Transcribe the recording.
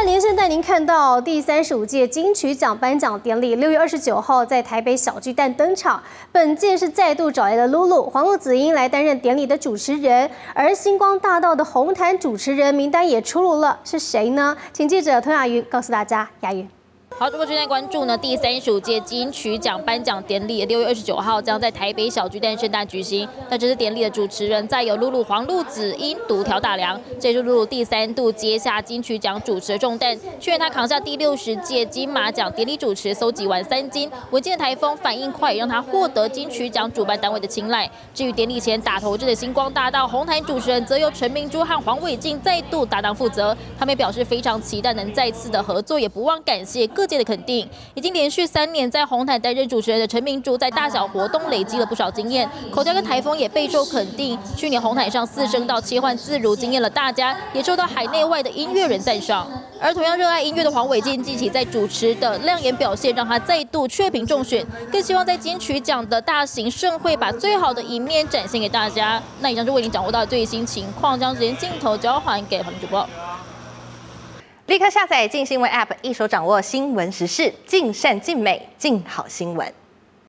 善连线带您看到第35届金曲奖颁奖典礼，6月29号在台北小巨蛋登场。本届是再度找来了 Lulu 黄璐子英来担任典礼的主持人，而星光大道的红毯主持人名单也出炉了，是谁呢？请记者童雅云告诉大家。雅云。 好，如果今天关注呢，第35届金曲奖颁奖典礼6月29号将在台北小巨蛋盛大举行。那这次典礼的主持人再有Lulu黄璐子英独挑大梁，这是Lulu第3度接下金曲奖主持的重担。去年她扛下第60届金马奖典礼主持，搜集完3金。稳健的台风反应快，让她获得金曲奖主办单位的青睐。至于典礼前打头阵的星光大道红毯主持人，则由陈明珠和黄伟晋再度搭档负责。他们也表示非常期待能再次的合作，也不忘感谢各 界的肯定，已经连续3年在红毯担任主持人的陈明珠，在大小活动累积了不少经验，口条跟台风也备受肯定。去年红毯上4声道切换自如，惊艳了大家，也受到海内外的音乐人赞赏。而同样热爱音乐的黄伟晋，近期在主持的亮眼表现，让他再度确评中选，更希望在金曲奖的大型盛会把最好的一面展现给大家。那以上就为您掌握到最新情况，将时间镜头交还给黄主播。 立刻下载《镜新闻》App， 一手掌握新闻时事，尽善尽美，尽好新闻。